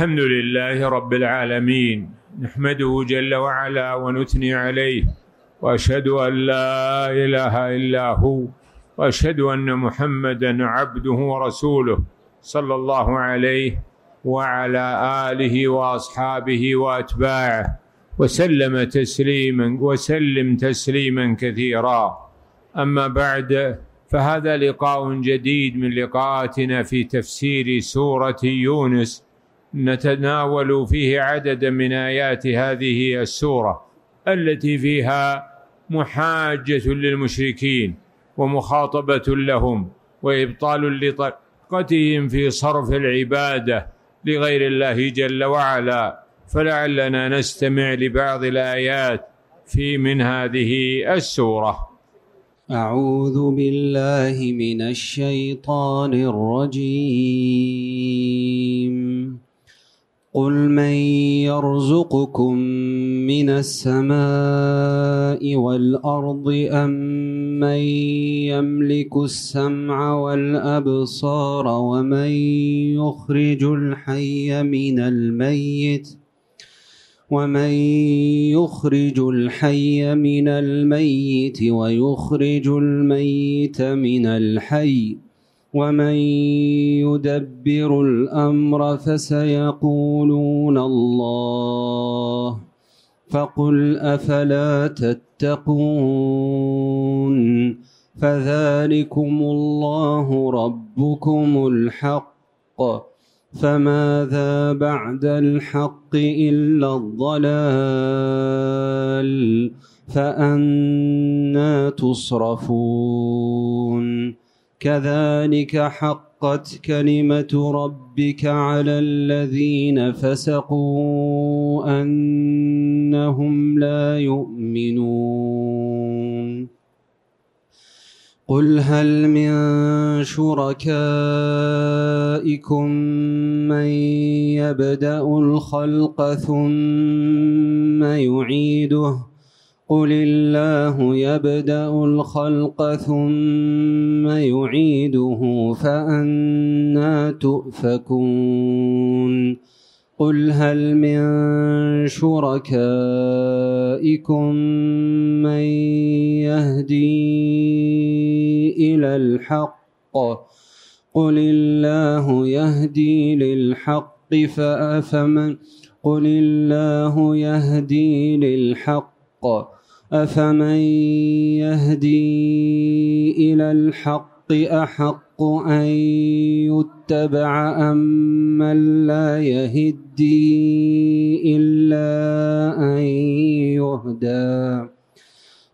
الحمد لله رب العالمين، نحمده جل وعلا ونثني عليه، وأشهد أن لا إله إلا هو، وأشهد أن محمدًا عبده ورسوله صلى الله عليه وعلى آله وأصحابه وأتباعه وسلم تسليمًا كثيرًا. أما بعد، فهذا لقاء جديد من لقاءاتنا في تفسير سورة يونس، نتناول فيه عددا من آيات هذه السورة التي فيها محاجة للمشركين ومخاطبة لهم وإبطال لطاقتهم في صرف العبادة لغير الله جل وعلا. فلعلنا نستمع لبعض الآيات في من هذه السورة. أعوذ بالله من الشيطان الرجيم. قل من يرزقكم من السماء والأرض أمن يملك السمع والأبصار ومن يخرج الحي من الميت ويخرج الميت من الحي ومن يدبر الأمر فسيقولون الله، فقل أفلا تتقون. فذلكم الله ربكم الحق، فماذا بعد الحق إلا الضلال، فأنى تصرفون. كذلك حقت كلمة ربك على الذين فسقوا أنهم لا يؤمنون. قل هل من شركائكم من يبدأ الخلق ثم يعيده، قل الله يبدأ الخلق ثم يعيده، فأنى تؤفكون. قل هل من شركائكم من يهدي إلى الحق، قل الله يهدي للحق قل الله يهدي للحق، أفمن يهدي إلى الحق أحق أن يتبع أمن لا يهدي إلا أن يهدى؟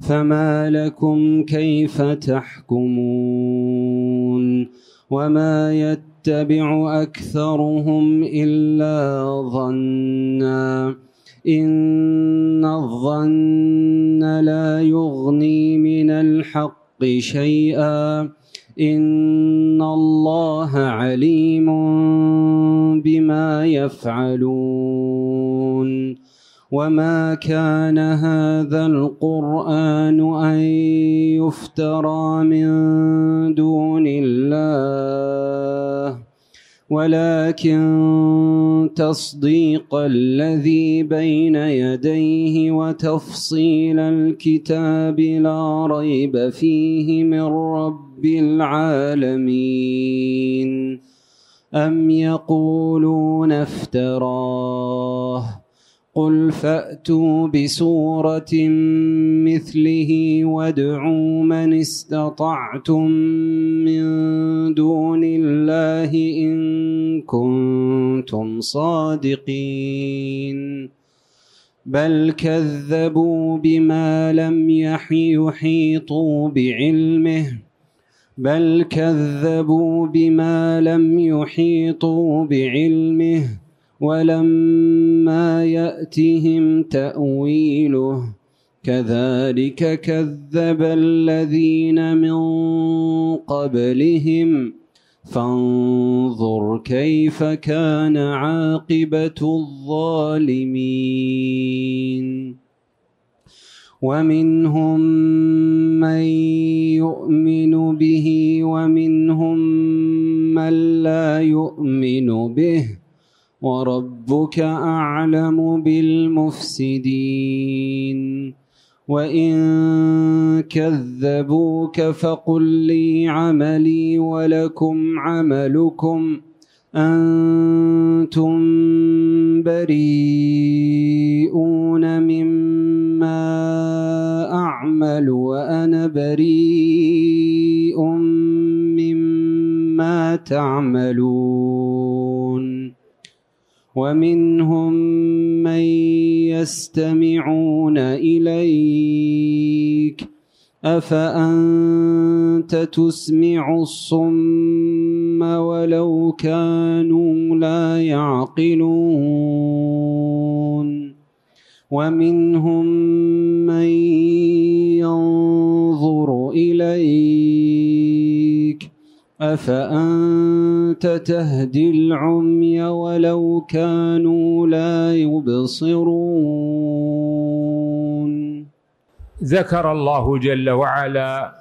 فما لكم كيف تحكمون؟ وما يتبع أكثرهم إلا ظنا، إن الظن لا يغني من الحق شيئا، إن الله عليم بما يفعلون. وما كان هذا القرآن أن يفترى من دون الله، ولكن تصديق الذي بين يديه وتفصيل الكتاب لا ريب فيه من رب العالمين. أم يقولون افتراه، قل فأتوا بسورة مثله وادعوا من استطعتم من دون الله إن كنتم صادقين. بل كذبوا بما لم يحيطوا بعلمه ولما يأتهم تأويله كذلك كذب الذين من قبلهم، فانظر كيف كان عاقبة الظالمين. ومنهم من يؤمن به ومنهم من لا يؤمن به، وربك أعلم بالمفسدين وإن كذبوك فقل لي عملي ولكم عملكم أنتم بريئون مما أعمل وأنا بريء مما تعملون ومنهم من يستمعون إليك أفأنت تسمع الصم ولو كانوا لا يعقلون ومنهم من ينظر إليك أفأنت تهدي العمي ولو كانوا لا يبصرون. ذكر الله جل وعلا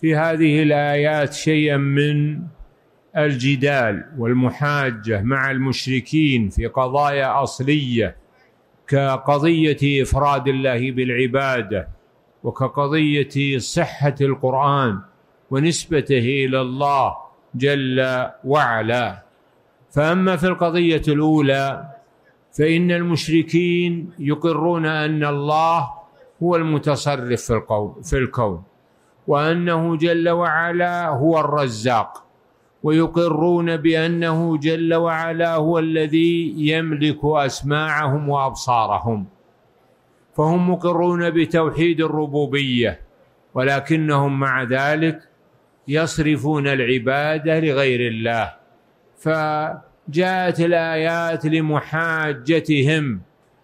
في هذه الآيات شيئا من الجدال والمحاجة مع المشركين في قضايا أصلية كقضية إفراد الله بالعبادة وكقضية صحة القرآن ونسبته إلى الله جل وعلا. فأما في القضية الأولى فإن المشركين يقرون أن الله هو المتصرف في الكون وأنه جل وعلا هو الرزاق، ويقرون بأنه جل وعلا هو الذي يملك أسماعهم وأبصارهم، فهم مقرون بتوحيد الربوبية، ولكنهم مع ذلك يصرفون العبادة لغير الله. فجاءت الآيات لمحاجتهم،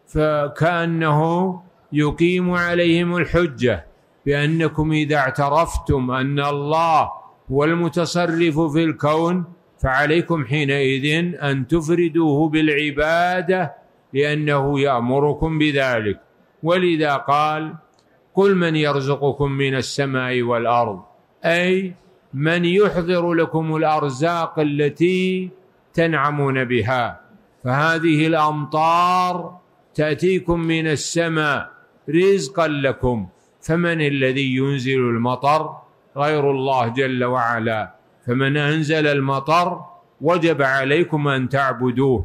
فكأنه يقيم عليهم الحجة بأنكم إذا اعترفتم أن الله هو المتصرف في الكون فعليكم حينئذ أن تفردوه بالعبادة لأنه يأمركم بذلك. ولذا قال قل من يرزقكم من السماء والأرض، أي من يحضر لكم الأرزاق التي تنعمون بها، فهذه الأمطار تأتيكم من السماء رزقا لكم، فمن الذي ينزل المطر غير الله جل وعلا، فمن أنزل المطر وجب عليكم أن تعبدوه.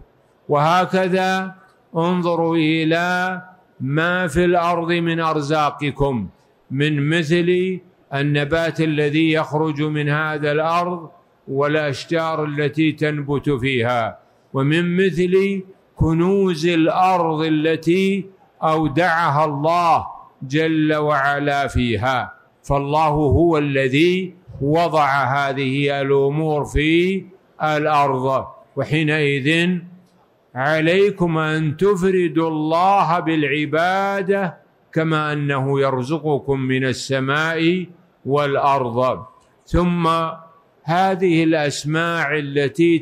وهكذا انظروا إلى ما في الأرض من أرزاقكم من مثل النبات الذي يخرج من هذا الأرض والأشجار التي تنبت فيها، ومن مثل كنوز الأرض التي أودعها الله جل وعلا فيها. فالله هو الذي وضع هذه الأمور في الأرض، وحينئذ عليكم أن تفردوا الله بالعبادة كما أنه يرزقكم من السماء والأرض. ثم هذه الأسماع التي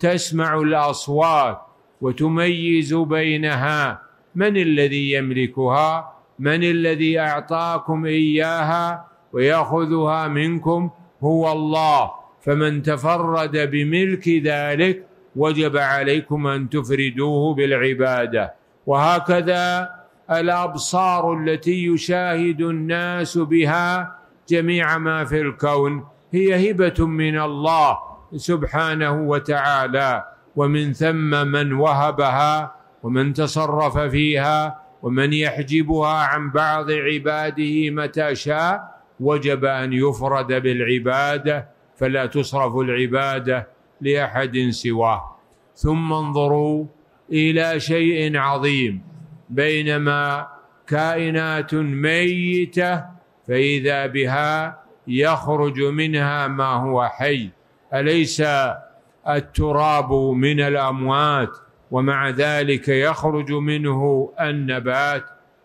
تسمع الأصوات وتميز بينها، من الذي يملكها؟ من الذي أعطاكم إياها ويأخذها منكم؟ هو الله. فمن تفرد بملك ذلك وجب عليكم أن تفردوه بالعبادة. وهكذا الأبصار التي يشاهد الناس بها جميع ما في الكون هي هبة من الله سبحانه وتعالى، ومن ثم من وهبها ومن تصرف فيها ومن يحجبها عن بعض عباده متى شاء وجب أن يفرد بالعبادة، فلا تصرف العبادة لأحد سواه. ثم انظروا إلى شيء عظيم، بينما كائنات ميتة فإذا بها يخرج منها ما هو حي. أليس التراب من الأموات ومع ذلك يخرج منه النبات؟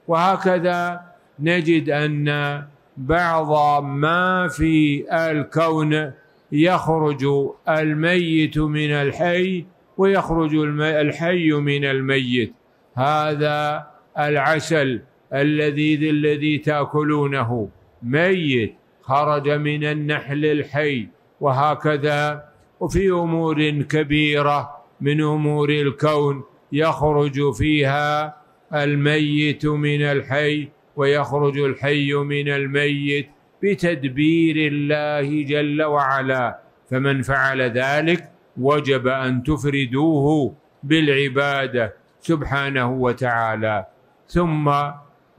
وهكذا نجد أن بعض ما في الكون يخرج الميت من الحي ويخرج الحي من الميت. هذا العسل الذي تأكلونه ميت خرج من النحل الحي، وهكذا وفي أمور كبيرة من أمور الكون يخرج فيها الميت من الحي ويخرج الحي من الميت بتدبير الله جل وعلا، فمن فعل ذلك وجب أن تفردوه بالعبادة سبحانه وتعالى. ثم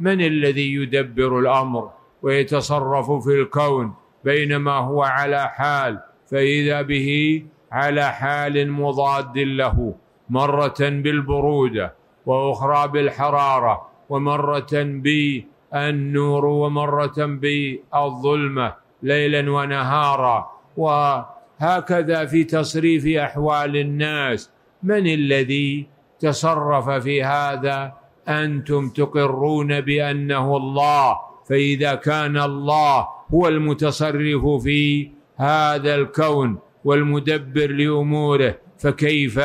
من الذي يدبر الأمر ويتصرف في الكون بينما هو على حال، فإذا به على حال مضاد له، مرة بالبرودة وأخرى بالحرارة ومرة بالنور ومرة بالظلمة ليلا ونهارا، وهكذا في تصريف أحوال الناس. من الذي تصرف في هذا؟ أنتم تقرون بأنه الله، فإذا كان الله هو المتصرف في هذا الكون والمدبر لأموره، فكيف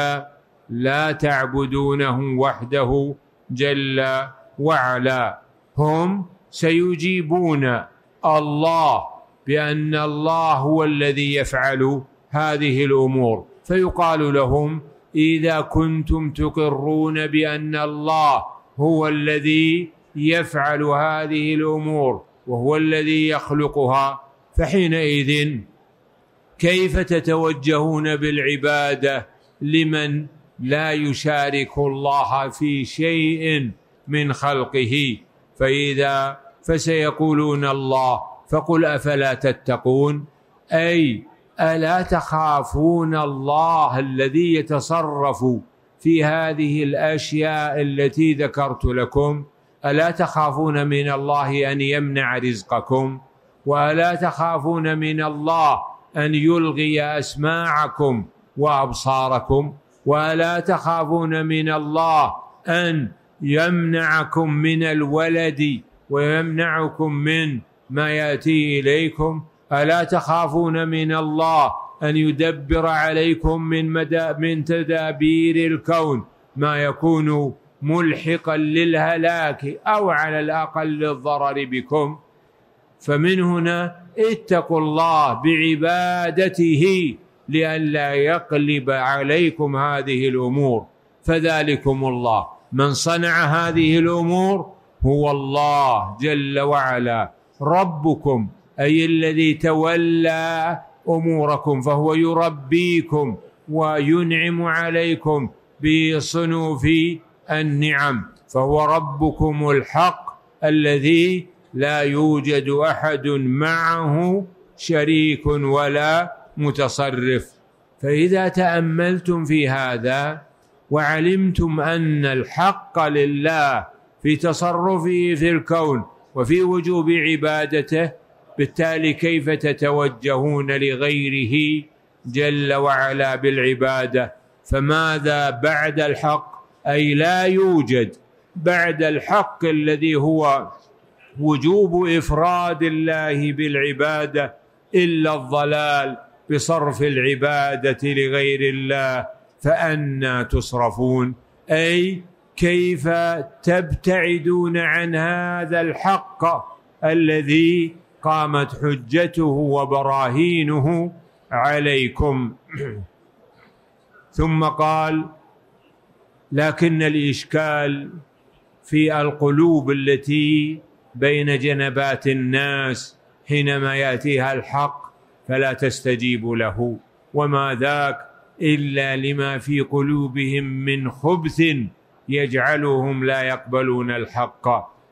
لا تعبدونه وحده جل وعلا؟ هم سيجيبون الله بأن الله هو الذي يفعل هذه الأمور، فيقال لهم: إذا كنتم تقرون بأن الله هو الذي يفعل هذه الأمور وهو الذي يخلقها، فحينئذ كيف تتوجهون بالعبادة لمن لا يشارك الله في شيء من خلقه؟ فسيقولون الله، فقل أفلا تتقون، أي ألا تخافون الله الذي يتصرف في هذه الأشياء التي ذكرت لكم؟ ألا تخافون من الله أن يمنع رزقكم؟ وألا تخافون من الله أن يلغي أسماعكم وأبصاركم؟ وألا تخافون من الله أن يمنعكم من الولد ويمنعكم من ما يأتي إليكم؟ ألا تخافون من الله أن يدبر عليكم من تدابير الكون ما يكون ملحقا للهلاك أو على الأقل الضرر بكم؟ فمن هنا اتقوا الله بعبادته لئلا يقلب عليكم هذه الأمور، فذلكم الله، من صنع هذه الأمور هو الله جل وعلا ربكم، أي الذي تولى أموركم، فهو يربيكم وينعم عليكم بصنوف النعم، فهو ربكم الحق الذي لا يوجد أحد معه شريك ولا متصرف. فإذا تأملتم في هذا وعلمتم أن الحق لله في تصرفه في الكون وفي وجوب عبادته، بالتالي كيف تتوجهون لغيره جل وعلا بالعبادة؟ فماذا بعد الحق؟ أي لا يوجد بعد الحق الذي هو وجوب إفراد الله بالعبادة إلا الضلال بصرف العبادة لغير الله، فأنى تصرفون، أي كيف تبتعدون عن هذا الحق الذي قامت حجته وبراهينه عليكم. ثم قال: لكن الإشكال في القلوب التي بين جنبات الناس حينما يأتيها الحق فلا تستجيب له، وما ذاك إلا لما في قلوبهم من خبث يجعلهم لا يقبلون الحق.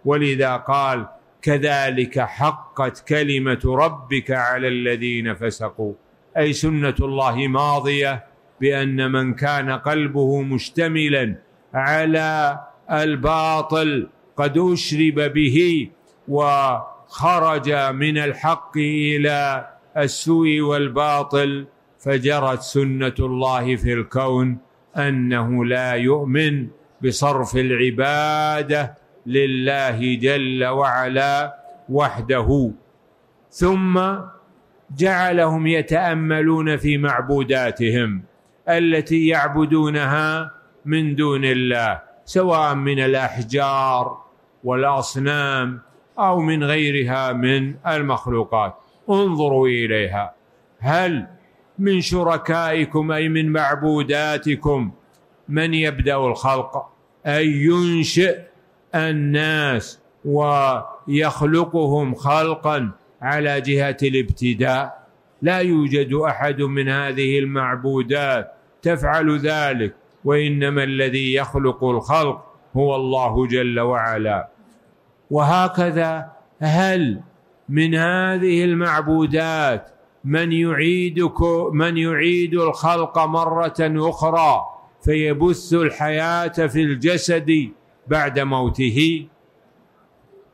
ولذا قال: كذلك حقت كلمة ربك على الذين فسقوا، أي سنة الله ماضية بأن من كان قلبه مشتملا على الباطل قد أشرب به وخرج من الحق إلى السوء والباطل، فجرت سنة الله في الكون أنه لا يؤمن بصرف العبادة لله جل وعلا وحده. ثم جعلهم يتأملون في معبوداتهم التي يعبدونها من دون الله، سواء من الأحجار والأصنام أو من غيرها من المخلوقات، انظروا إليها، هل من شركائكم أي من معبوداتكم من يبدأ الخلق أي ينشئ الناس ويخلقهم خلقا على جهة الابتداء. لا يوجد أحد من هذه المعبودات تفعل ذلك، وإنما الذي يخلق الخلق هو الله جل وعلا. وهكذا هل من هذه المعبودات من يعيد الخلق مرة أخرى فيبث الحياة في الجسد بعد موته؟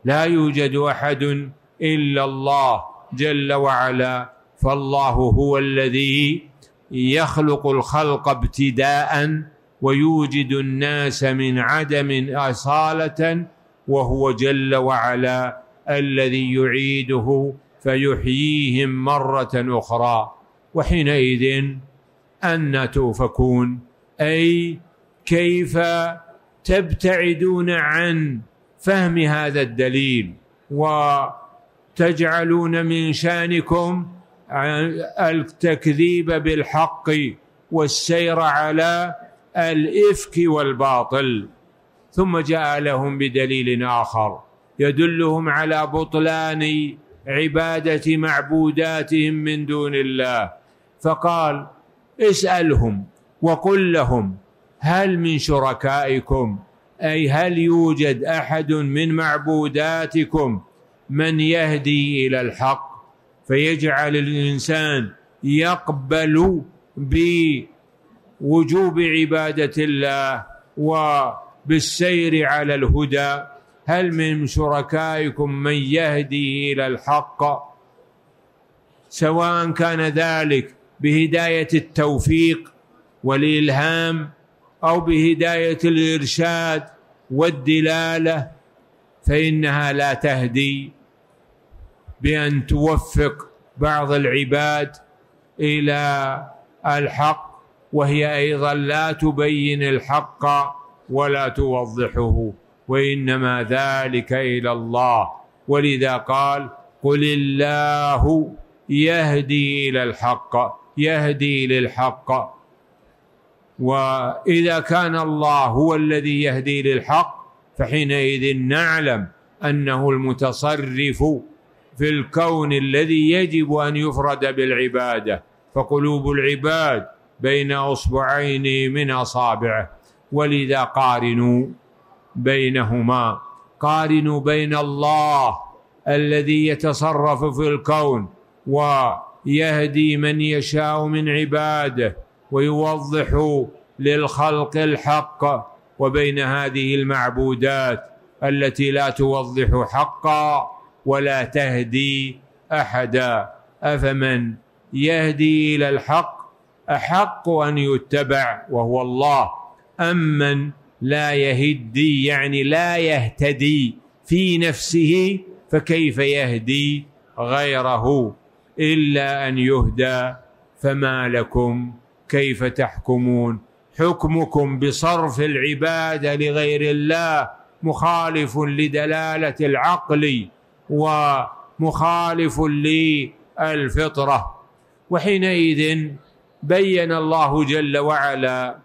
لا يوجد أحد إلا الله جل وعلا، فالله هو الذي يخلق الخلق ابتداء ويوجد الناس من عدم أصالة، وهو جل وعلا الذي يعيده فيحييهم مرة أخرى. وحينئذ أن تؤفكون أي كيف تبتعدون عن فهم هذا الدليل وتجعلون من شأنكم التكذيب بالحق والسير على الإفك والباطل. ثم جاء لهم بدليل آخر يدلهم على بطلان عبادة معبوداتهم من دون الله، فقال اسألهم وقل لهم هل من شركائكم أي هل يوجد أحد من معبوداتكم من يهدي إلى الحق فيجعل الإنسان يقبل بوجوب عبادة الله وبالسير على الهدى. هل من شركائكم من يهدي إلى الحق، سواء كان ذلك بهداية التوفيق والإلهام أو بهداية الإرشاد والدلالة، فإنها لا تهدي بأن توفق بعض العباد إلى الحق، وهي أيضا لا تبين الحق ولا توضحه، وإنما ذلك إلى الله. ولذا قال قل الله يهدي إلى الحق، يهدي للحق. وإذا كان الله هو الذي يهدي للحق فحينئذ نعلم أنه المتصرف في الكون الذي يجب أن يفرد بالعبادة، فقلوب العباد بين أصبعين من أصابعه. ولذا قارنوا بينهما، قارنوا بين الله الذي يتصرف في الكون ويهدي من يشاء من عباده ويوضح للخلق الحق، وبين هذه المعبودات التي لا توضح حقا ولا تهدي أحدا. أفمن يهدي إلى الحق أحق أن يتبع وهو الله، أمن لا يهدي يعني لا يهتدي في نفسه فكيف يهدي غيره إلا أن يهدى؟ فما لكم كيف تحكمون؟ حكمكم بصرف العبادة لغير الله مخالف لدلالة العقل ومخالف للفطرة. وحينئذ بيّن الله جل وعلا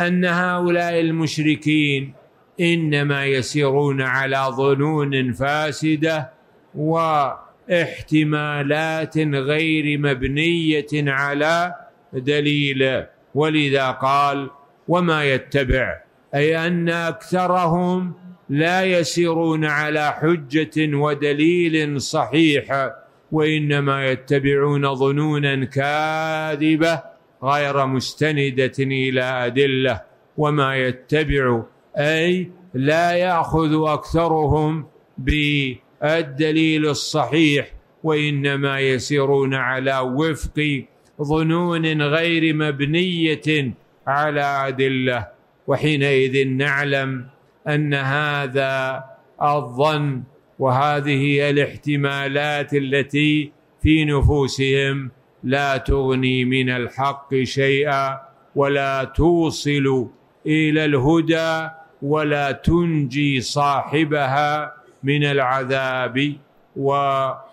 أن هؤلاء المشركين إنما يسيرون على ظنون فاسدة واحتمالات غير مبنية على دليل. ولذا قال وما يتبع أي أن أكثرهم لا يسيرون على حجة ودليل صحيح، وإنما يتبعون ظنونا كاذبة غير مستندة إلى أدلة. وما يتبع أي لا يأخذ أكثرهم بالدليل الصحيح، وإنما يسيرون على وفق ظنون غير مبنية على أدلة. وحينئذ نعلم أن هذا الظن وهذه الاحتمالات التي في نفوسهم لا تغني من الحق شيئا ولا توصل إلى الهدى ولا تنجي صاحبها من العذاب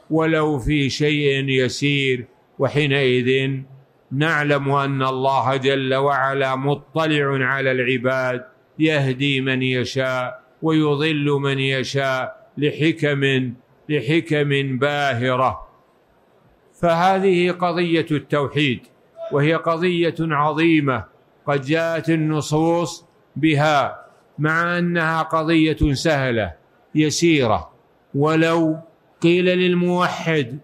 ولو في شيء يسير. وحينئذ نعلم أن الله جل وعلا مطلع على العباد، يهدي من يشاء ويضل من يشاء لحكم باهرة. فهذه قضية التوحيد، وهي قضية عظيمة قد جاءت النصوص بها، مع أنها قضية سهلة يسيرة. ولو قيل للموحد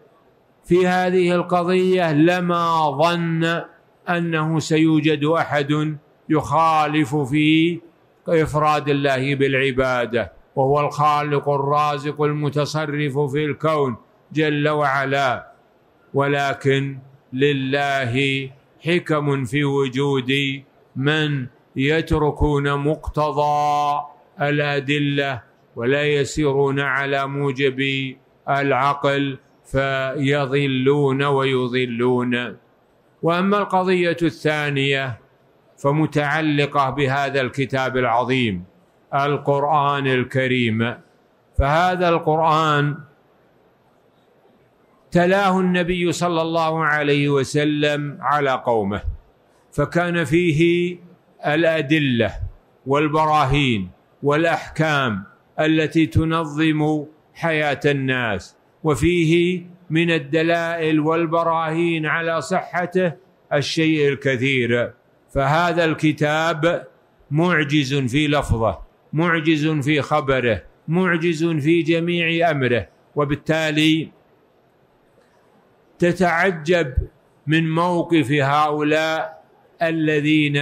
في هذه القضية لما ظن أنه سيوجد أحد يخالف في إفراد الله بالعبادة، وهو الخالق الرازق المتصرف في الكون جل وعلا، ولكن لله حكم في وجود من يتركون مقتضى الأدلة ولا يسيرون على موجب العقل فيضلون ويضلون. وأما القضية الثانية فمتعلقة بهذا الكتاب العظيم القرآن الكريم، فهذا القرآن تلاه النبي صلى الله عليه وسلم على قومه، فكان فيه الأدلة والبراهين والأحكام التي تنظم حياة الناس، وفيه من الدلائل والبراهين على صحته الشيء الكثير. فهذا الكتاب معجز في لفظه، معجز في خبره، معجز في جميع أمره، وبالتالي تتعجب من موقف هؤلاء الذين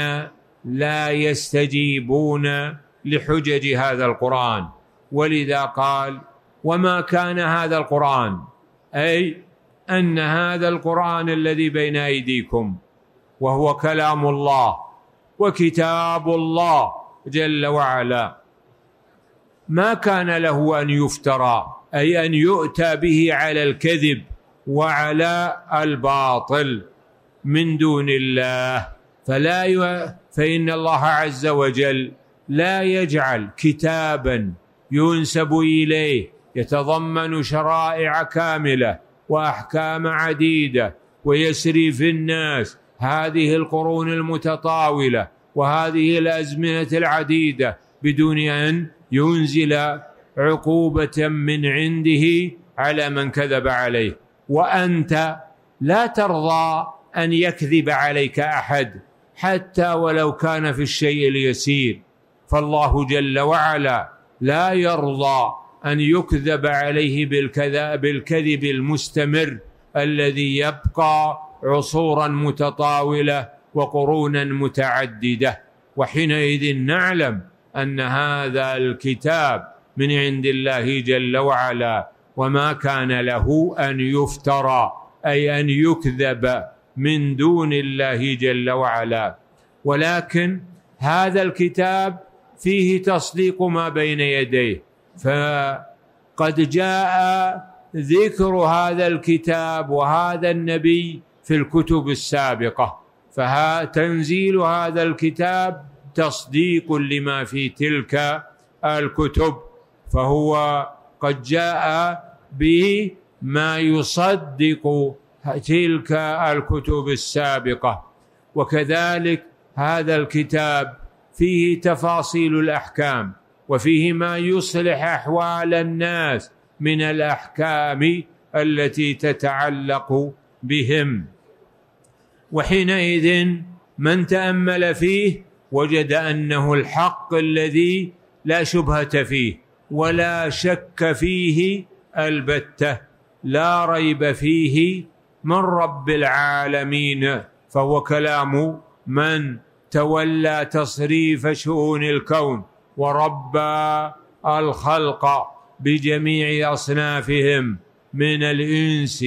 لا يستجيبون لحجج هذا القرآن. ولذا قال: وما كان هذا القرآن، أي أن هذا القرآن الذي بين أيديكم وهو كلام الله وكتاب الله جل وعلا، ما كان له أن يفترى، أي أن يؤتى به على الكذب وعلى الباطل من دون الله. فإن الله عز وجل لا يجعل كتابا ينسب إليه يتضمن شرائع كاملة وأحكام عديدة ويسري في الناس هذه القرون المتطاولة وهذه الأزمنة العديدة بدون أن ينزل عقوبة من عنده على من كذب عليه. وأنت لا ترضى أن يكذب عليك أحد حتى ولو كان في الشيء اليسير، فالله جل وعلا لا يرضى أن يكذب عليه بالكذب المستمر الذي يبقى عصورا متطاولة وقرونا متعددة. وحينئذ نعلم أن هذا الكتاب من عند الله جل وعلا، وما كان له أن يفترى، أي أن يكذب من دون الله جل وعلا. ولكن هذا الكتاب فيه تصديق ما بين يديه، فقد جاء ذكر هذا الكتاب وهذا النبي في الكتب السابقة، فتنزيل هذا الكتاب تصديق لما في تلك الكتب، فهو قد جاء بما يصدق تلك الكتب السابقة. وكذلك هذا الكتاب فيه تفاصيل الأحكام، وفيه ما يصلح أحوال الناس من الأحكام التي تتعلق بهم. وحينئذ من تأمل فيه وجد أنه الحق الذي لا شبهة فيه ولا شك فيه البتة، لا ريب فيه، من رب العالمين، فهو كلام من تولى تصريف شؤون الكون وربى الخلق بجميع أصنافهم من الإنس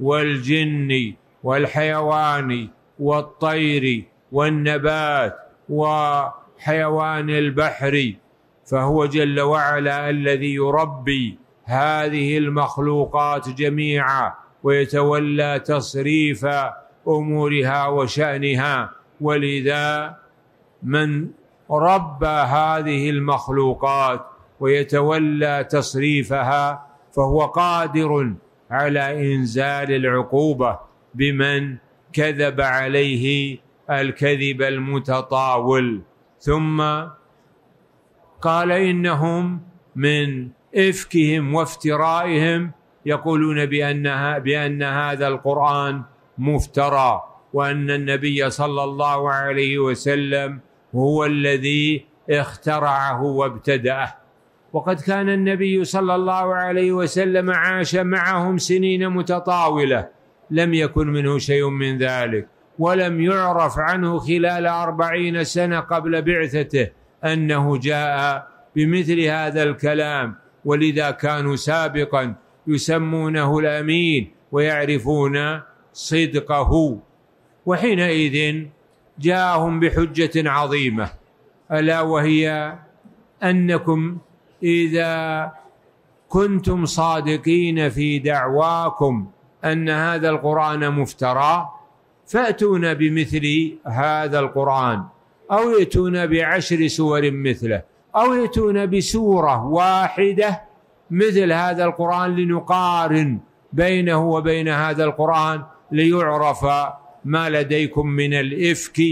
والجن والحيوان والطير والنبات وحيوان البحر، فهو جل وعلا الذي يربي هذه المخلوقات جميعا ويتولى تصريف أمورها وشأنها. ولذا من ربى هذه المخلوقات ويتولى تصريفها فهو قادر على إنزال العقوبة بمن كذب عليه الكذب المتطاول. ثم قال إنهم من إفكهم وافترائهم يقولون بأن هذا القرآن مفترى، وأن النبي صلى الله عليه وسلم هو الذي اخترعه وابتدأه. وقد كان النبي صلى الله عليه وسلم عاش معهم سنين متطاولة لم يكن منه شيء من ذلك، ولم يعرف عنه خلال 40 سنة قبل بعثته أنه جاء بمثل هذا الكلام، ولذا كانوا سابقا يسمونه الأمين ويعرفون صدقه. وحينئذ جاءهم بحجة عظيمة، ألا وهي أنكم إذا كنتم صادقين في دعواكم أن هذا القرآن مفترى فأتونا بمثل هذا القرآن، أو يأتونا ب10 سور مثله، أو يأتونا بسورة واحدة مثل هذا القرآن لنقارن بينه وبين هذا القرآن ليعرف ما لديكم من الإفك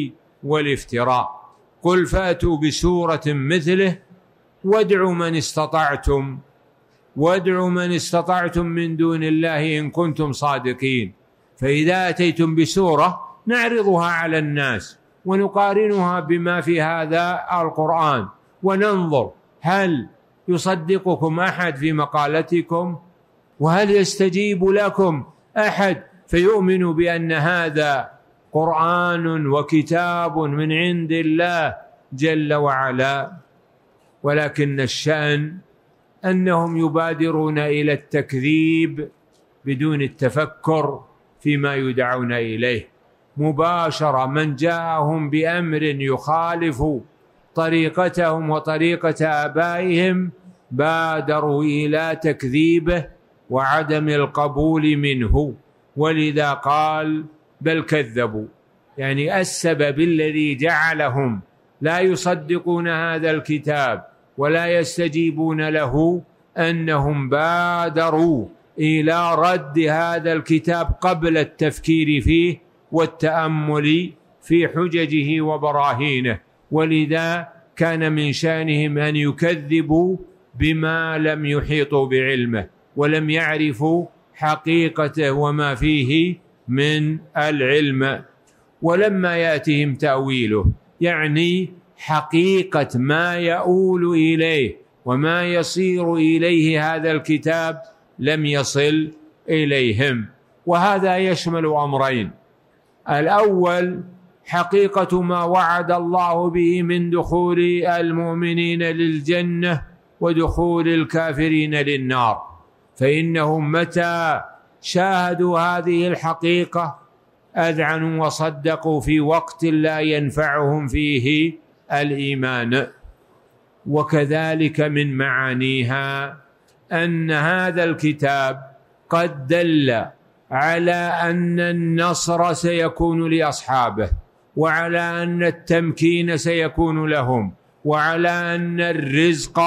والافتراء. قل فأتوا بسورة مثله وادعوا من استطعتم من دون الله إن كنتم صادقين. فإذا أتيتم بسورة نعرضها على الناس ونقارنها بما في هذا القرآن، وننظر هل يصدقكم أحد في مقالتكم، وهل يستجيب لكم أحد فيؤمن بأن هذا قرآن وكتاب من عند الله جل وعلا. ولكن الشأن أنهم يبادرون إلى التكذيب بدون التفكر فيما يدعون إليه مباشرة. من جاءهم بأمر يخالف طريقتهم وطريقة آبائهم بادروا إلى تكذيبه وعدم القبول منه، ولذا قال بل كذبوا. يعني السبب الذي جعلهم لا يصدقون هذا الكتاب ولا يستجيبون له أنهم بادروا إلى رد هذا الكتاب قبل التفكير فيه والتأمل في حججه وبراهينه، ولذا كان من شأنهم أن يكذبوا بما لم يحيطوا بعلمه ولم يعرفوا حقيقته وما فيه من العلم. ولما يأتهم تأويله، يعني حقيقة ما يؤول إليه وما يصير إليه هذا الكتاب، لم يصل إليهم. وهذا يشمل أمرين: الأول حقيقة ما وعد الله به من دخول المؤمنين للجنة ودخول الكافرين للنار، فإنهم متى شاهدوا هذه الحقيقة أذعنوا وصدقوا في وقت لا ينفعهم فيه الإيمان. وكذلك من معانيها أن هذا الكتاب قد دل على أن النصر سيكون لأصحابه، وعلى أن التمكين سيكون لهم، وعلى أن الرزق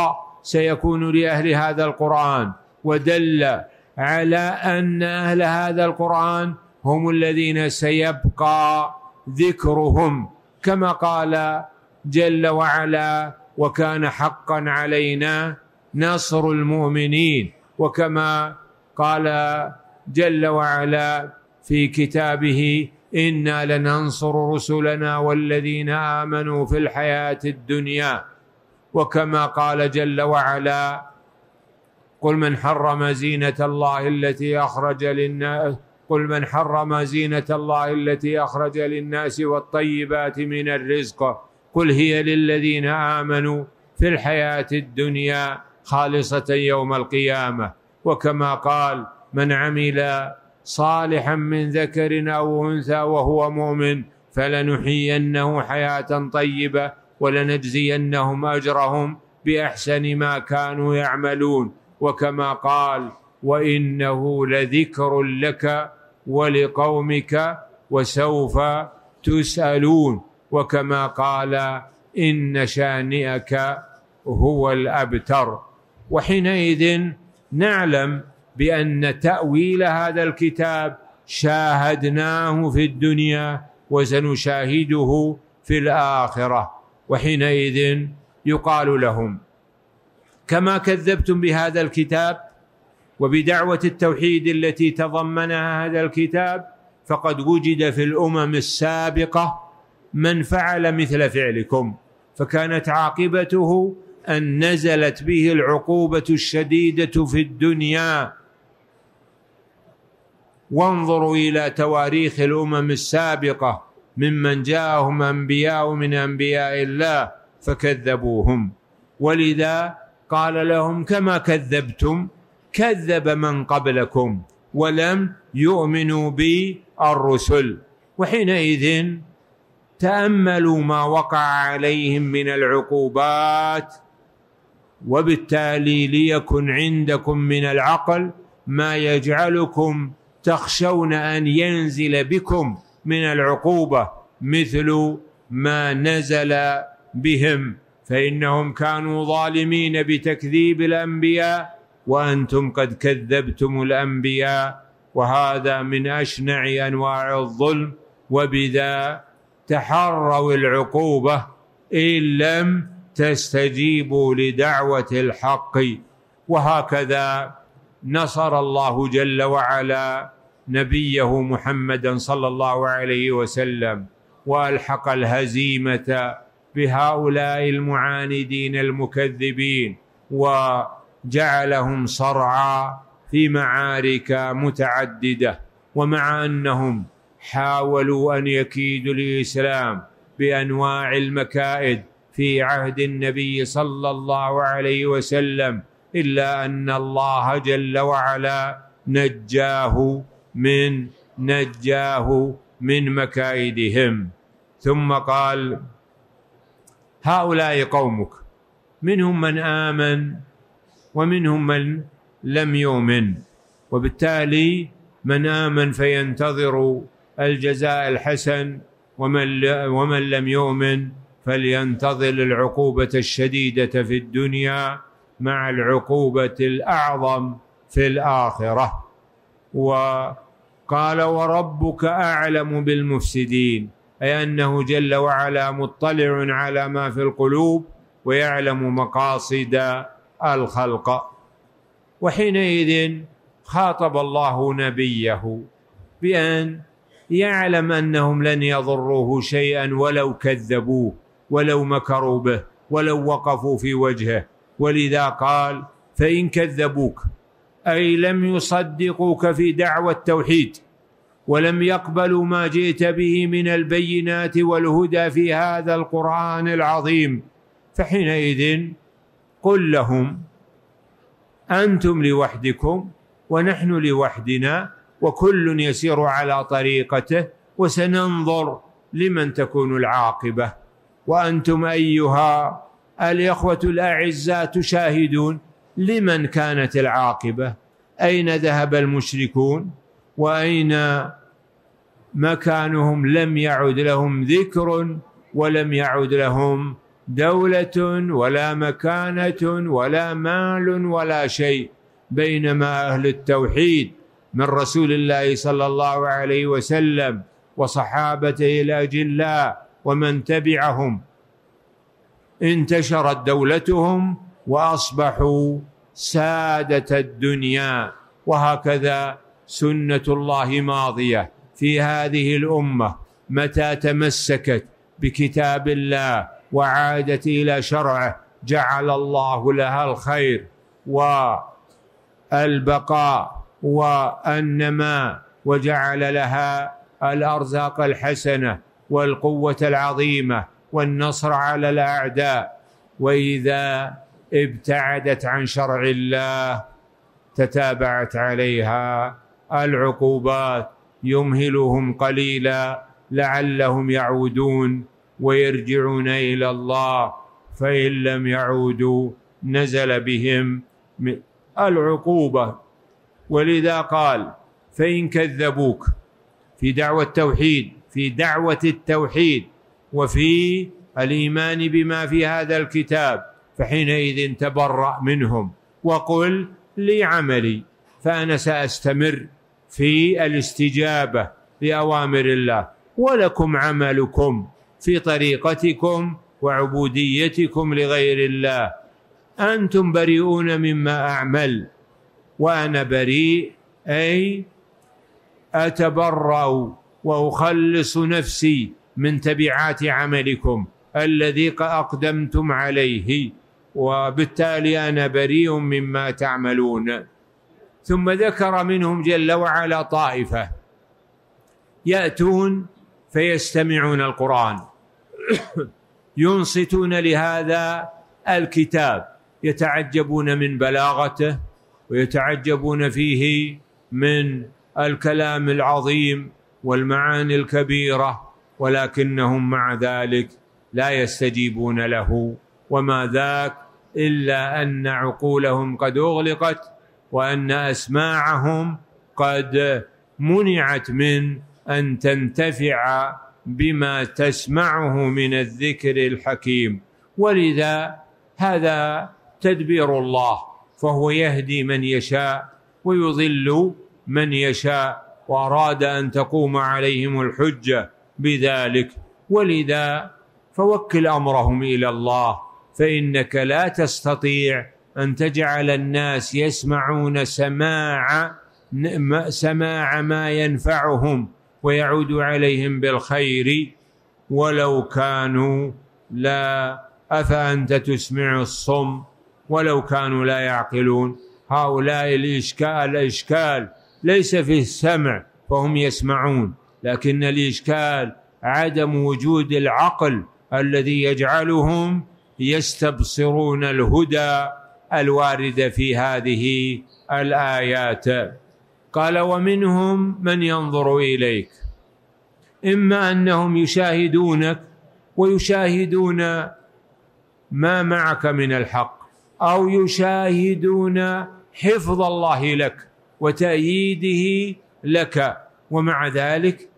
سيكون لأهل هذا القرآن، ودل على أن أهل هذا القرآن هم الذين سيبقى ذكرهم، كما قال جل وعلا وكان حقا علينا نصر المؤمنين، وكما قال جل وعلا في كتابه إنا لننصر رسلنا والذين آمنوا في الحياة الدنيا، وكما قال جل وعلا قل من حرم زينة الله التي أخرج للناس والطيبات من الرزق قل هي للذين آمنوا في الحياة الدنيا خالصة يوم القيامة، وكما قال من عمل صالحا من ذكر أو أنثى وهو مؤمن فلنحيينه حياة طيبة ولنجزينهم أجرهم بأحسن ما كانوا يعملون، وكما قال وإنه لذكر لك ولقومك وسوف تسألون، وكما قال إن شانئك هو الأبتر. وحينئذ نعلم بأن تأويل هذا الكتاب شاهدناه في الدنيا وسنشاهده في الآخرة، وحينئذ يقال لهم كما كذبتم بهذا الكتاب وبدعوة التوحيد التي تضمنها هذا الكتاب، فقد وجد في الأمم السابقة من فعل مثل فعلكم، فكانت عاقبته أن نزلت به العقوبة الشديدة في الدنيا. وانظروا إلى تواريخ الأمم السابقة ممن جاءهم أنبياء من أنبياء الله فكذبوهم، ولذا قال لهم كما كذبتم كذب من قبلكم ولم يؤمنوا بي الرسل. وحينئذ تأملوا ما وقع عليهم من العقوبات، وبالتالي ليكن عندكم من العقل ما يجعلكم تخشون أن ينزل بكم من العقوبة مثل ما نزل بهم، فإنهم كانوا ظالمين بتكذيب الأنبياء وأنتم قد كذبتم الأنبياء، وهذا من أشنع أنواع الظلم، وبذا تحروا العقوبة إن لم تستجيبوا لدعوة الحق. وهكذا نصر الله جل وعلا نبيه محمدا صلى الله عليه وسلم، وألحق الهزيمة بهؤلاء المعاندين المكذبين، وجعلهم صرعى في معارك متعددة. ومع أنهم حاولوا أن يكيدوا الإسلام بأنواع المكائد في عهد النبي صلى الله عليه وسلم، إلا أن الله جل وعلا نجاه من مكائدهم. ثم قال هؤلاء قومك، منهم من آمن ومنهم من لم يؤمن، وبالتالي من آمن فينتظر الجزاء الحسن، ومن لم يؤمن فلينتظر العقوبة الشديدة في الدنيا مع العقوبة الأعظم في الآخرة. وقال وربك أعلم بالمفسدين، أي أنه جل وعلا مطلع على ما في القلوب ويعلم مقاصد الخلق. وحينئذ خاطب الله نبيه بأن يعلم أنهم لن يضروه شيئا ولو كذبوه ولو مكروا به ولو وقفوا في وجهه، ولذا قال فإن كذبوك، أي لم يصدقوك في دعوى التوحيد ولم يقبلوا ما جئت به من البينات والهدى في هذا القرآن العظيم، فحينئذ قل لهم أنتم لوحدكم ونحن لوحدنا وكل يسير على طريقته، وسننظر لمن تكون العاقبة. وأنتم أيها الإخوة الأعزاء تشاهدون لمن كانت العاقبة، أين ذهب المشركون وأين مكانهم، لم يعد لهم ذكر ولم يعد لهم دولة ولا مكانة ولا مال ولا شيء، بينما أهل التوحيد من رسول الله صلى الله عليه وسلم وصحابته الأجلاء ومن تبعهم انتشرت دولتهم وأصبحوا سادة الدنيا. وهكذا سنة الله ماضية في هذه الأمة، متى تمسكت بكتاب الله وعادت إلى شرعه جعل الله لها الخير والبقاء والنماء، وجعل لها الأرزاق الحسنة والقوة العظيمة والنصر على الأعداء. وإذا ابتعدت عن شرع الله تتابعت عليها العقوبات، يمهلهم قليلا لعلهم يعودون ويرجعون إلى الله، فإن لم يعودوا نزل بهم العقوبة. ولذا قال فإن كذبوك في دعوة التوحيد، وفي الإيمان بما في هذا الكتاب، فحينئذ تبرأ منهم وقل لي عملي فأنا سأستمر في الاستجابة لأوامر الله، ولكم عملكم في طريقتكم وعبوديتكم لغير الله، أنتم بريئون مما أعمل وأنا بريء، أي أتبرأ وأخلص نفسي من تبعات عملكم الذي أقدمتم عليه، وبالتالي أنا بريء مما تعملون. ثم ذكر منهم جل وعلا طائفة يأتون فيستمعون القرآن ينصتون لهذا الكتاب، يتعجبون من بلاغته ويتعجبون فيه من الكلام العظيم والمعاني الكبيرة، ولكنهم مع ذلك لا يستجيبون له، وما ذاك إلا أن عقولهم قد أغلقت وأن أسماعهم قد منعت من أن تنتفع بما تسمعه من الذكر الحكيم. ولذا هذا تدبير الله، فهو يهدي من يشاء ويضل من يشاء، وأراد أن تقوم عليهم الحجة بذلك. ولذا فوكل أمرهم إلى الله، فإنك لا تستطيع أن تجعل الناس يسمعون سماع ما ينفعهم ويعود عليهم بالخير ولو كانوا لا، أفأنت تسمع الصم ولو كانوا لا يعقلون. هؤلاء الإشكال ليس في السمع، فهم يسمعون، لكن الإشكال عدم وجود العقل الذي يجعلهم يستبصرون الهدى الواردة في هذه الآيات. قال ومنهم من ينظر إليك، إما أنهم يشاهدونك ويشاهدون ما معك من الحق، أو يشاهدون حفظ الله لك وتأييده لك، ومع ذلك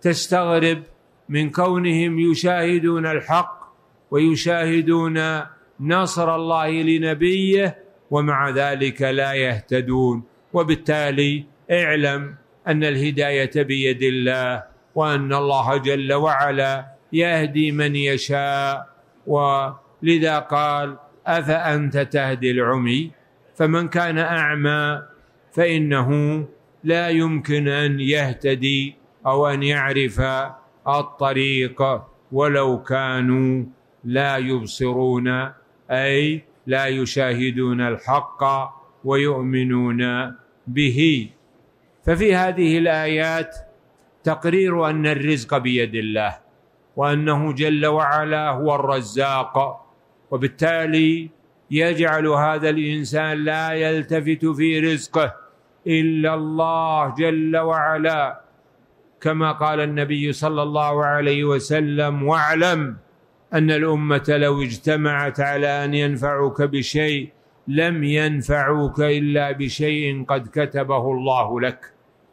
تستغرب من كونهم يشاهدون الحق ويشاهدون نصر الله لنبيه ومع ذلك لا يهتدون. وبالتالي اعلم أن الهداية بيد الله، وأن الله جل وعلا يهدي من يشاء، ولذا قال أفأنت تهدي العمي، فمن كان أعمى فإنه لا يمكن أن يهتدي أو أن يعرف الطريق ولو كانوا لا يبصرون، أي لا يشاهدون الحق ويؤمنون به. ففي هذه الآيات تقرير أن الرزق بيد الله، وأنه جل وعلا هو الرزاق، وبالتالي يجعل هذا الإنسان لا يلتفت في رزقه إلا الله جل وعلا، كما قال النبي صلى الله عليه وسلم واعلم أن الأمة لو اجتمعت على أن ينفعوك بشيء لم ينفعوك إلا بشيء قد كتبه الله لك.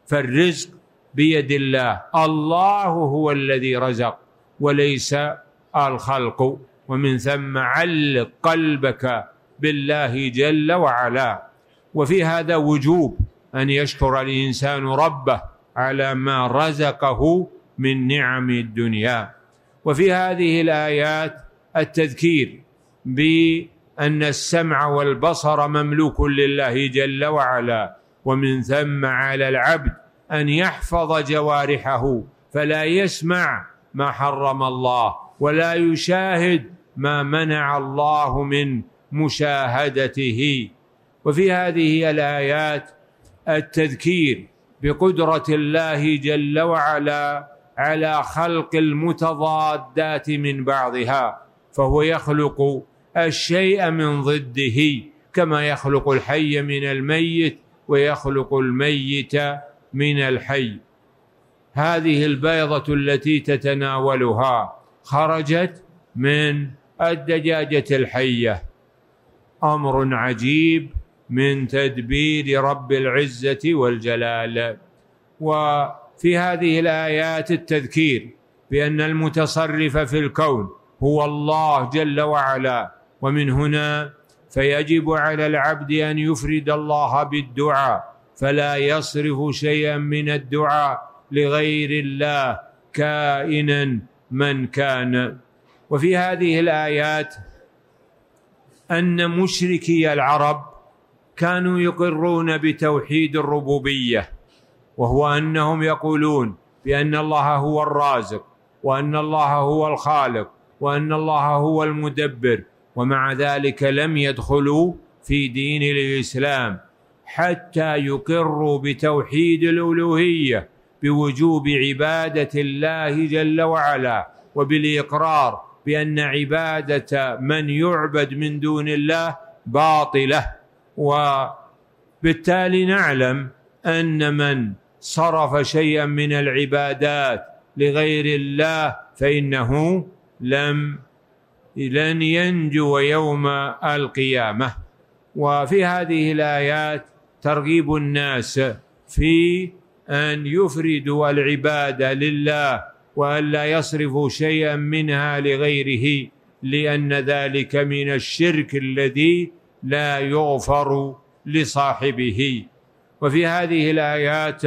فالرزق بيد الله، الله هو الذي رزق وليس الخلق، ومن ثم علق قلبك بالله جل وعلا. وفي هذا وجوب أن يشكر الإنسان ربه على ما رزقه من نعم الدنيا. وفي هذه الآيات التذكير بأن السمع والبصر مملوك لله جل وعلا، ومن ثم على العبد أن يحفظ جوارحه فلا يسمع ما حرم الله، ولا يشاهد ما منع الله من مشاهدته. وفي هذه الآيات التذكير بقدرة الله جل وعلا على خلق المتضادات من بعضها، فهو يخلق الشيء من ضده، كما يخلق الحي من الميت ويخلق الميت من الحي. هذه البيضة التي تتناولها خرجت من الدجاجة الحية، أمر عجيب من تدبير رب العزة والجلال. وفي هذه الآيات التذكير بأن المتصرف في الكون هو الله جل وعلا، ومن هنا فيجب على العبد أن يفرد الله بالدعاء، فلا يصرف شيئا من الدعاء لغير الله كائنا من كان. وفي هذه الآيات أن مشركي العرب كانوا يقرون بتوحيد الربوبية، وهو أنهم يقولون بأن الله هو الرازق وأن الله هو الخالق وأن الله هو المدبر، ومع ذلك لم يدخلوا في دين الإسلام حتى يقروا بتوحيد الألوهية بوجوب عبادة الله جل وعلا، وبالإقرار بأن عبادة من يعبد من دون الله باطلة. وبالتالي نعلم أن من صرف شيئا من العبادات لغير الله فإنه لن ينجو يوم القيامة. وفي هذه الآيات ترغيب الناس في أن يفردوا العبادة لله وأن لا يصرفوا شيئا منها لغيره، لأن ذلك من الشرك الذي لا يغفر لصاحبه. وفي هذه الآيات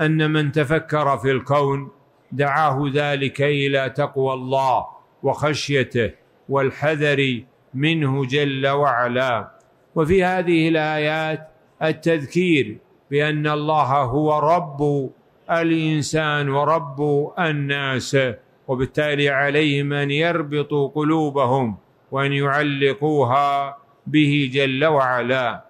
أن من تفكر في الكون دعاه ذلك إلى تقوى الله وخشيته والحذر منه جل وعلا. وفي هذه الآيات التذكير بأن الله هو رب الإنسان ورب الناس، وبالتالي عليهم أن يربطوا قلوبهم وأن يعلقوها به جل وعلا.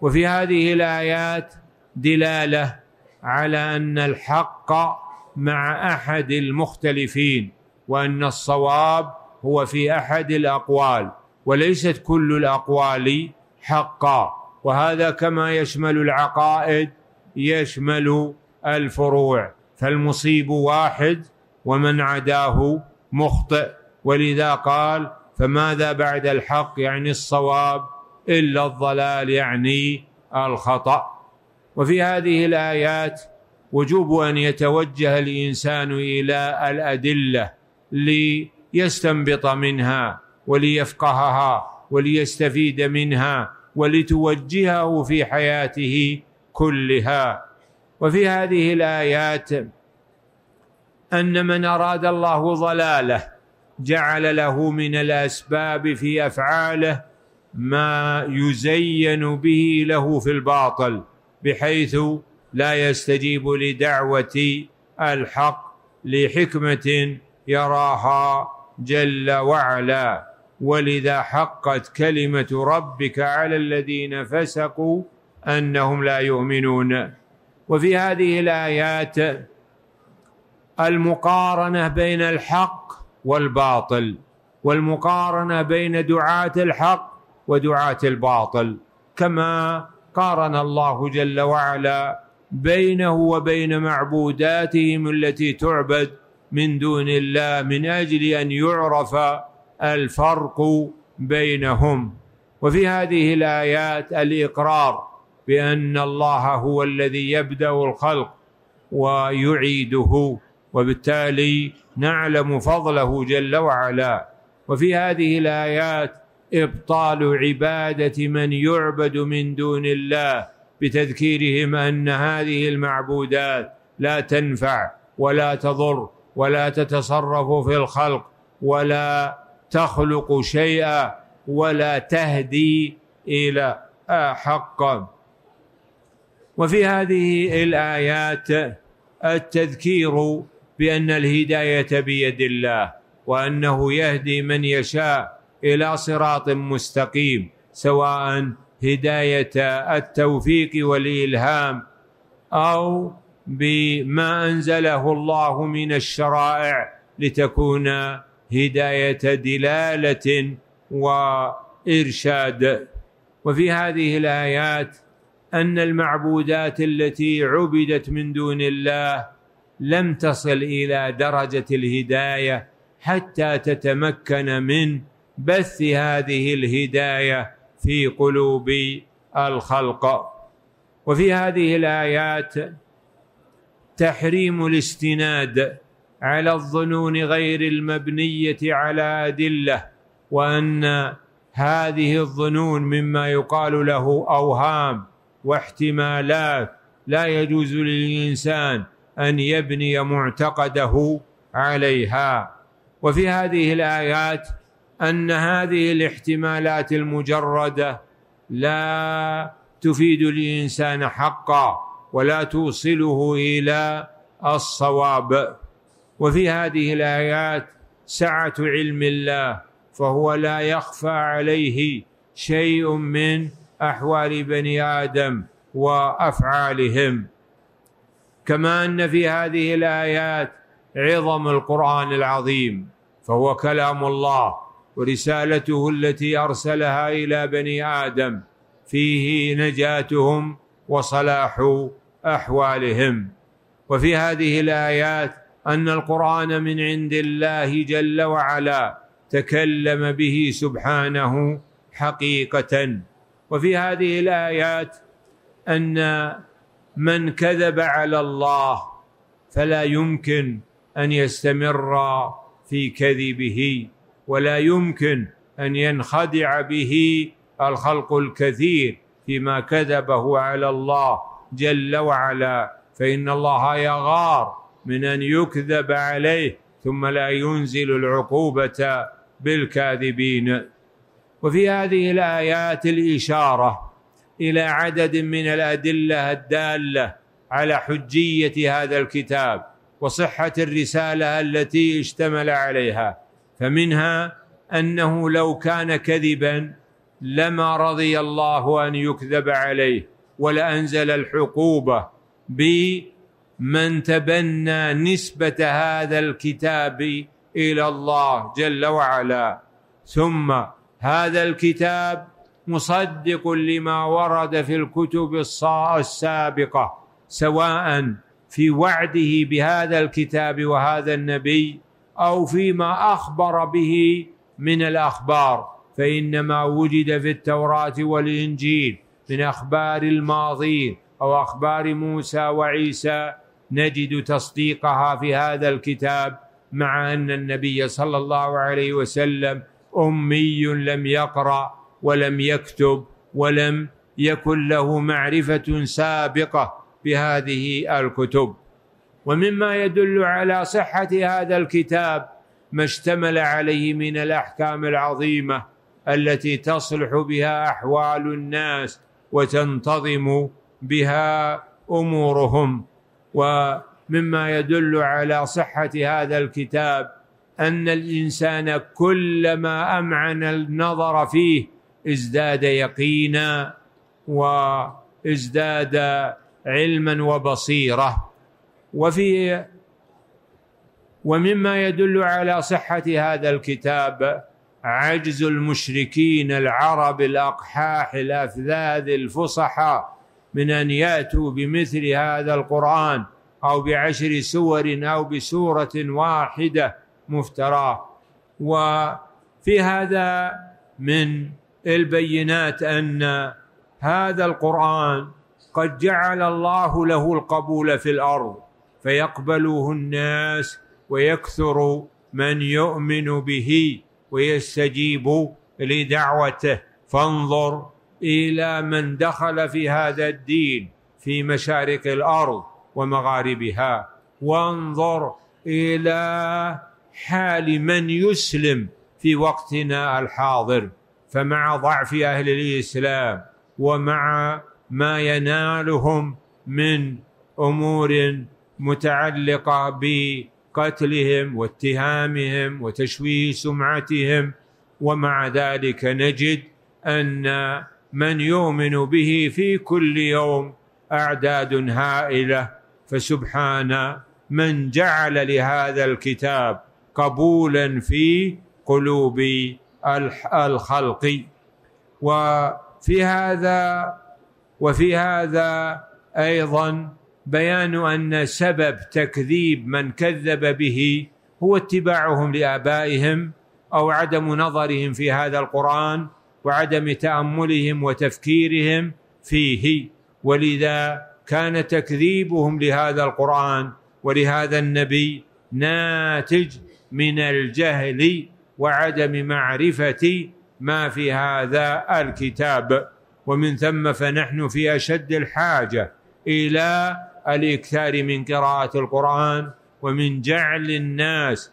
وفي هذه الآيات دلالة على أن الحق مع أحد المختلفين، وأن الصواب هو في أحد الأقوال وليست كل الأقوال حقا، وهذا كما يشمل العقائد يشمل الفروع، فالمصيب واحد ومن عداه مخطئ، ولذا قال فماذا بعد الحق يعني الصواب إلا الضلال يعني الخطأ. وفي هذه الآيات وجوب أن يتوجه الإنسان إلى الأدلة ليستنبط منها وليفقهها وليستفيد منها ولتوجهه في حياته كلها. وفي هذه الآيات أن من أراد الله ضلاله جعل له من الأسباب في أفعاله ما يزين به له في الباطل، بحيث لا يستجيب لدعوة الحق لحكمة يراها جل وعلا. ولذا حقت كلمة ربك على الذين فسقوا أنهم لا يؤمنون. وفي هذه الآيات المقارنة بين الحق والباطل، والمقارنة بين دعاة الحق ودعاة الباطل، كما قارن الله جل وعلا بينه وبين معبوداتهم التي تعبد من دون الله من أجل أن يعرف الفرق بينهم. وفي هذه الآيات الإقرار بأن الله هو الذي يبدأ الخلق ويعيده، وبالتالي نعلم فضله جل وعلا. وفي هذه الآيات إبطال عبادة من يعبد من دون الله بتذكيرهم أن هذه المعبودات لا تنفع ولا تضر ولا تتصرف في الخلق ولا تخلق شيئا ولا تهدي إلى حق. وفي هذه الآيات التذكير بأن الهداية بيد الله، وأنه يهدي من يشاء إلى صراط مستقيم، سواء هداية التوفيق والإلهام أو بما أنزله الله من الشرائع لتكون هداية دلالة وإرشاد. وفي هذه الآيات أن المعبودات التي عبدت من دون الله لم تصل إلى درجة الهداية حتى تتمكن من بث هذه الهداية في قلوب الخلق. وفي هذه الآيات تحريم الاستناد على الظنون غير المبنية على أدلة، وأن هذه الظنون مما يقال له أوهام واحتمالات، لا يجوز للإنسان أن يبني معتقده عليها. وفي هذه الآيات أن هذه الاحتمالات المجردة لا تفيد الإنسان حقا ولا توصله إلى الصواب. وفي هذه الآيات سعة علم الله، فهو لا يخفى عليه شيء من أحوال بني آدم وأفعالهم. كما أن في هذه الآيات عظم القرآن العظيم، فهو كلام الله ورسالته التي أرسلها إلى بني آدم، فيه نجاتهم وصلاح أحوالهم. وفي هذه الآيات أن القرآن من عند الله جل وعلا، تكلم به سبحانه حقيقة. وفي هذه الآيات أن من كذب على الله فلا يمكن أن يستمر في كذبه، ولا يمكن أن ينخدع به الخلق الكثير فيما كذبه على الله جل وعلا، فإن الله يغار من أن يكذب عليه ثم لا ينزل العقوبة بالكاذبين. وفي هذه الآيات الإشارة إلى عدد من الأدلة الدالة على حجية هذا الكتاب وصحة الرسالة التي اشتمل عليها، فمنها أنه لو كان كذبا لما رضي الله أن يكذب عليه، ولأنزل العقوبة بمن تبنى نسبة هذا الكتاب إلى الله جل وعلا. ثم هذا الكتاب مصدق لما ورد في الكتب السابقة، سواء في وعده بهذا الكتاب وهذا النبي أو فيما أخبر به من الأخبار، فإنما وجد في التوراة والإنجيل من أخبار الماضي أو أخبار موسى وعيسى نجد تصديقها في هذا الكتاب، مع أن النبي صلى الله عليه وسلم أمي لم يقرأ ولم يكتب ولم يكن له معرفة سابقة بهذه الكتب. ومما يدل على صحة هذا الكتاب ما اشتمل عليه من الأحكام العظيمة التي تصلح بها أحوال الناس وتنتظم بها أمورهم. ومما يدل على صحة هذا الكتاب أن الإنسان كلما أمعن النظر فيه ازداد يقينا وازداد علما وبصيرة. ومما يدل على صحة هذا الكتاب عجز المشركين العرب الأقحاح الأفذاذ الفصحى من أن يأتوا بمثل هذا القرآن أو بعشر سور أو بسورة واحدة مفتراه. وفي هذا من البينات أن هذا القرآن قد جعل الله له القبول في الأرض، فيقبله الناس ويكثر من يؤمن به ويستجيب لدعوته. فانظر إلى من دخل في هذا الدين في مشارق الأرض ومغاربها، وانظر إلى حال من يسلم في وقتنا الحاضر. فمع ضعف أهل الإسلام ومع ما ينالهم من أمور متعلقة بقتلهم واتهامهم وتشويه سمعتهم، ومع ذلك نجد أن من يؤمن به في كل يوم أعداد هائلة. فسبحان من جعل لهذا الكتاب قبولا في قلوب الخلق. وفي هذا أيضا بيان أن سبب تكذيب من كذب به هو اتباعهم لآبائهم أو عدم نظرهم في هذا القرآن وعدم تأملهم وتفكيرهم فيه، ولذا كان تكذيبهم لهذا القرآن ولهذا النبي ناتج من الجهل وعدم معرفة ما في هذا الكتاب. ومن ثم فنحن في أشد الحاجة إلى الإكثار من قراءة القرآن ومن جعل الناس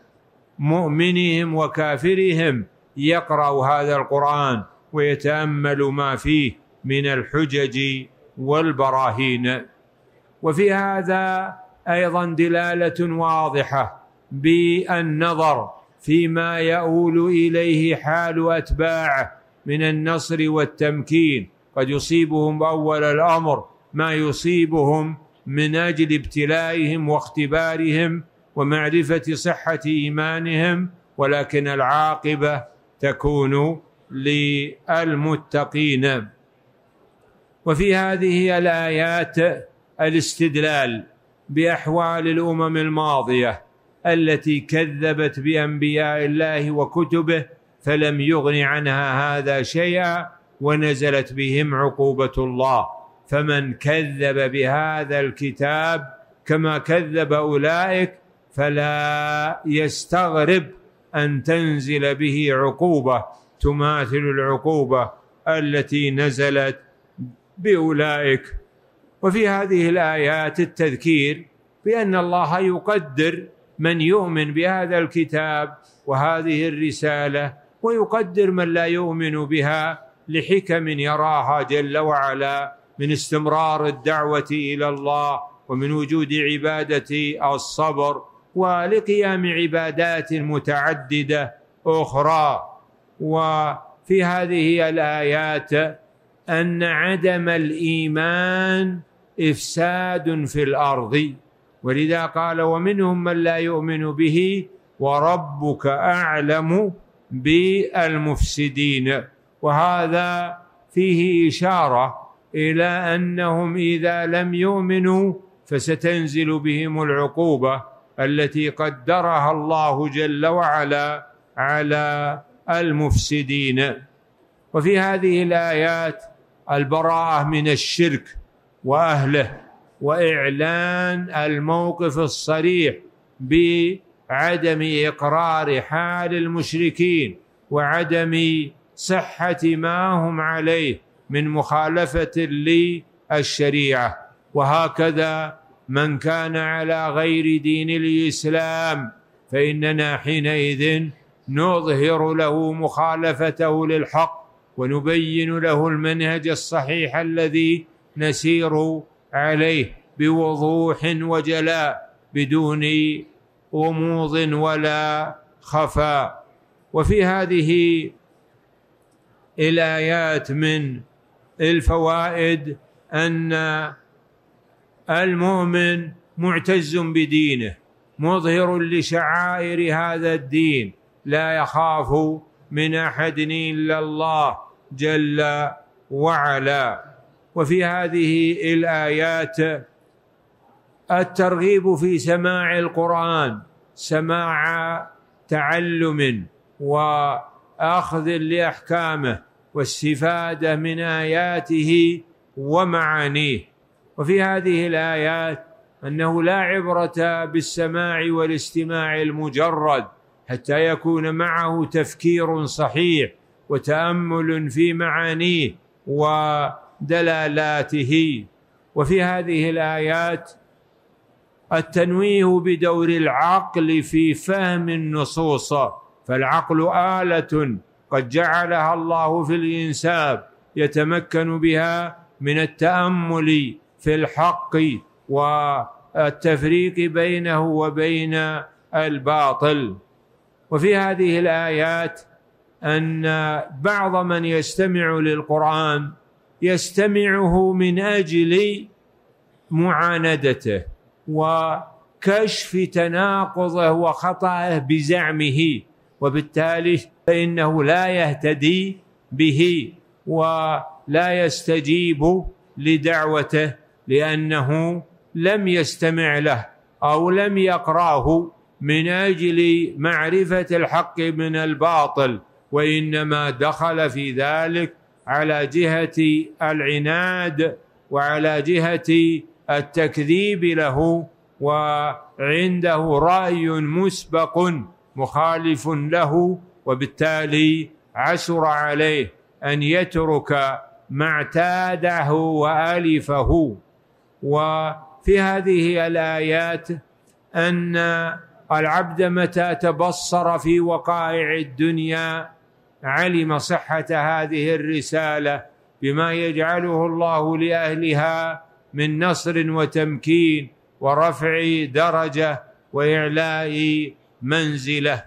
مؤمنهم وكافرهم يقرأوا هذا القرآن ويتأمل ما فيه من الحجج والبراهين. وفي هذا أيضا دلالة واضحة بالنظر فيما يؤول إليه حال أتباعه من النصر والتمكين، قد يصيبهم أول الأمر ما يصيبهم من أجل ابتلائهم واختبارهم ومعرفة صحة إيمانهم، ولكن العاقبة تكون للمتقين. وفي هذه الآيات الاستدلال بأحوال الأمم الماضية التي كذبت بأنبياء الله وكتبه فلم يغن عنها هذا شيئا ونزلت بهم عقوبة الله، فمن كذب بهذا الكتاب كما كذب أولئك فلا يستغرب أن تنزل به عقوبة تماثل العقوبة التي نزلت بأولئك. وفي هذه الآيات التذكير بأن الله يقدر من يؤمن بهذا الكتاب وهذه الرسالة ويقدر من لا يؤمن بها لحكم يراها جل وعلا من استمرار الدعوة إلى الله ومن وجود عبادة الصبر ولقيام عبادات متعددة أخرى. وفي هذه الآيات أن عدم الإيمان إفساد في الأرض، ولذا قال ومنهم من لا يؤمن به وربك أعلم بالمفسدين. وهذا فيه إشارة إلى أنهم إذا لم يؤمنوا فستنزل بهم العقوبة التي قدرها الله جل وعلا على المفسدين. وفي هذه الآيات البراءة من الشرك وأهله وإعلان الموقف الصريح بعدم إقرار حال المشركين وعدم صحة ما هم عليه من مخالفة للشريعة، وهكذا من كان على غير دين الإسلام فإننا حينئذ نظهر له مخالفته للحق ونبين له المنهج الصحيح الذي نسير عليه بوضوح وجلاء بدون غموض ولا خفاء. وفي هذه الآيات من الفوائد أن المؤمن معتز بدينه مظهر لشعائر هذا الدين، لا يخاف من أحد إلا الله جل وعلا. وفي هذه الآيات الترغيب في سماع القرآن، سماع تعلم وأخذ لأحكامه واستفادة من آياته ومعانيه. وفي هذه الآيات أنه لا عبرة بالسماع والاستماع المجرد حتى يكون معه تفكير صحيح وتأمل في معانيه ودلالاته. وفي هذه الآيات التنويه بدور العقل في فهم النصوص، فالعقل آلة قد جعلها الله في الإنسان يتمكن بها من التأمل في الحق والتفريق بينه وبين الباطل. وفي هذه الآيات أن بعض من يستمع للقرآن يستمعه من أجل معاندته وكشف تناقضه وخطأه بزعمه، وبالتالي فإنه لا يهتدي به ولا يستجيب لدعوته لأنه لم يستمع له أو لم يقرأه من أجل معرفة الحق من الباطل، وإنما دخل في ذلك على جهة العناد وعلى جهة التكذيب له، وعنده رأي مسبق مخالف له، وبالتالي عسر عليه أن يترك ما اعتاده وألفه. وفي هذه الآيات أن العبد متى تبصر في وقائع الدنيا علم صحة هذه الرسالة بما يجعله الله لأهلها من نصر وتمكين ورفع درجة وإعلاء منزلة.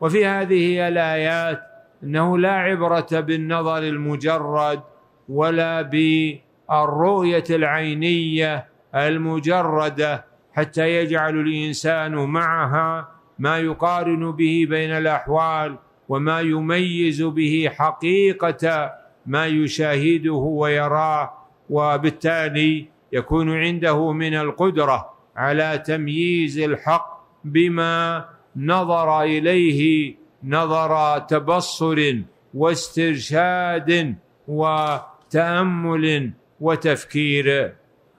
وفي هذه الآيات أنه لا عبرة بالنظر المجرد ولا بالرؤية العينية المجردة حتى يجعل الإنسان معها ما يقارن به بين الأحوال وما يميز به حقيقة ما يشاهده ويراه، وبالتالي يكون عنده من القدرة على تمييز الحق بما نظر إليه نظر تبصر واسترشاد وتأمل وتفكير.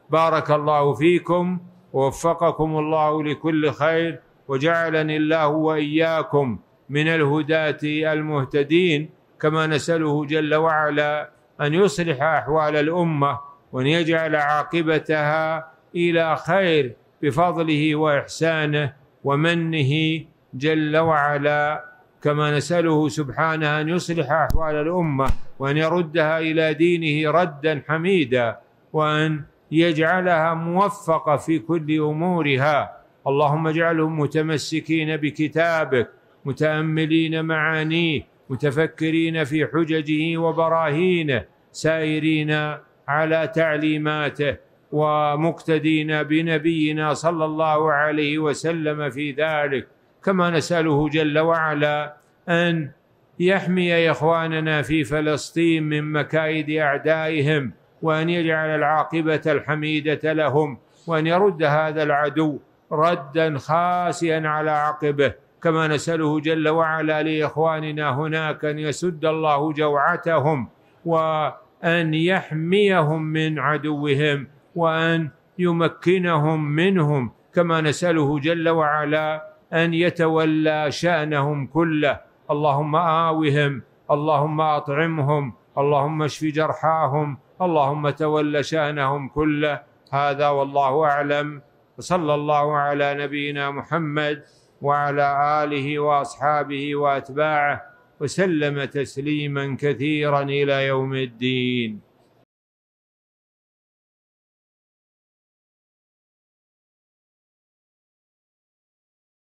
بارك الله فيكم ووفقكم الله لكل خير، وجعلني الله وإياكم من الهداة المهتدين، كما نسأله جل وعلا أن يصلح أحوال الأمة وأن يجعل عاقبتها إلى خير بفضله وإحسانه ومنه جل وعلا، كما نسأله سبحانه أن يصلح أحوال الأمة وأن يردها إلى دينه ردا حميدا، وأن يجعلها موفقة في كل أمورها. اللهم اجعلهم متمسكين بكتابك، متأملين معانيه، متفكرين في حججه وبراهينه، سائرين على تعليماته، ومقتدين بنبينا صلى الله عليه وسلم في ذلك، كما نسأله جل وعلا أن يحمي إخواننا في فلسطين من مكائد أعدائهم، وأن يجعل العاقبة الحميدة لهم، وأن يرد هذا العدو ردا خاسئا على عقبه، كما نسأله جل وعلا لإخواننا هناك أن يسد الله جوعتهم، وأن يحميهم من عدوهم، وأن يمكنهم منهم، كما نسأله جل وعلا أن يتولى شأنهم كله. اللهم آوهم، اللهم أطعمهم، اللهم اشف جرحاهم، اللهم تولى شأنهم كله. هذا والله أعلم، وصلى الله على نبينا محمد وعلى آله وأصحابه وأتباعه وسلم تسليما كثيرا إلى يوم الدين.